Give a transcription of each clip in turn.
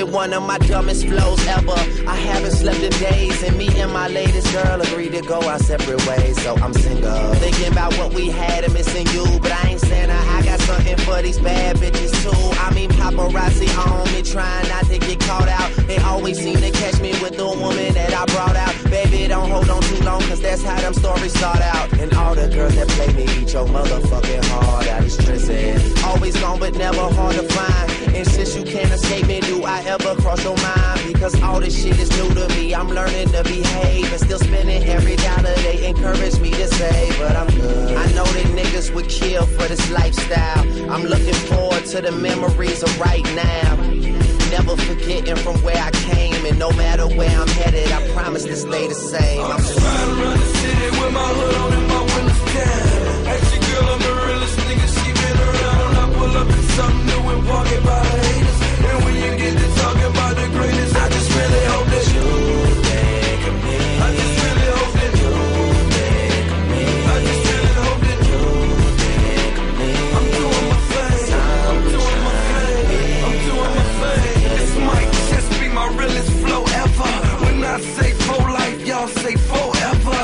probably one of my dumbest flows ever. I haven't slept in days, and me and my latest girl agreed to go our separate ways, so I'm single. Thinking about what we had and missing you, but I ain't saying I got something for these bad bitches too. I mean, paparazzi on me, trying not to get caught out. They always seem to catch me with the woman that I brought out. Baby, don't hold on too long, cause that's how them stories start out. And all the girls that play me eat your motherfucking heart out. It's stressing. Always gone, but never hard to find. And since you can't escape me, do I ever cross your mind? Because all this shit is new to me. I'm learning to behave and still spending every dollar they encourage me to save. But I'm good. I know that niggas would kill for this lifestyle. I'm looking forward to the memories of right now. Never forgetting from where I came, and no matter where I'm headed, I promise to stay the same. I'm just trying to run the city with my hood on and my windows down. Actually, girl, I'm the realest nigga she been around. I pull up in something new and walk it by the haters. And when you get to talking about the greatest, I just really hope that you think of me. I just really hope that you think of me. I just really hope that you think of me. I'm doing my thing. I'm doing my thing. I'm doing my thing. This might just be my realest flow ever. When I say for life, y'all say forever.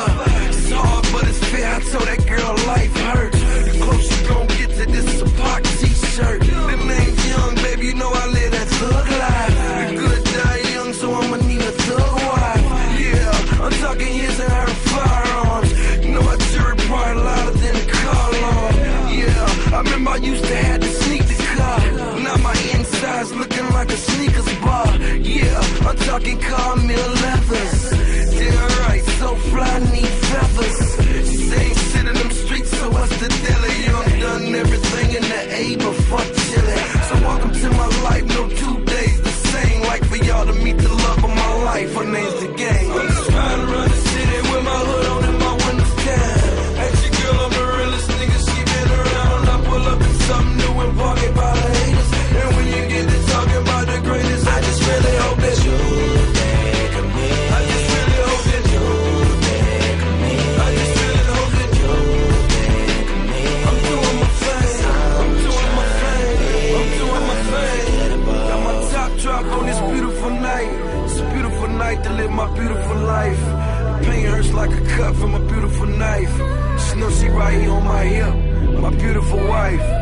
It's hard, but it's fair. I told that girl life hurts. The closer you gon' get to this, a Pac T-shirt. The name's Young, baby, you know I live. I used to have to sneak the car. Now my inside's looking like a sneakers bar. Yeah, I'm talking Carmel leathers. They're right, so fly, need feathers. Same shit in them streets, so what's the deal? Young done everything in the A but fuck chillin'. So welcome to my life, no 2 days the same. Like for y'all to meet the love of my life, her name's the gang. I'm just trying to run the city with my hood on and my windows down. At your girl, I'm the realest nigga she been around. I pull up something new and walk it by the haters. And when you get to talking about the greatest, I just really hope that you think of me. I just really hope that you think of me. I just really hope that you think of me. I'm doing my thing. I'm doing my thing. I'm doing my thing. Got my top drop on this beautiful night. It's a beautiful night to live my beautiful life. The pain hurts like a cut from a beautiful knife. She knows she right here on my hip, my beautiful wife.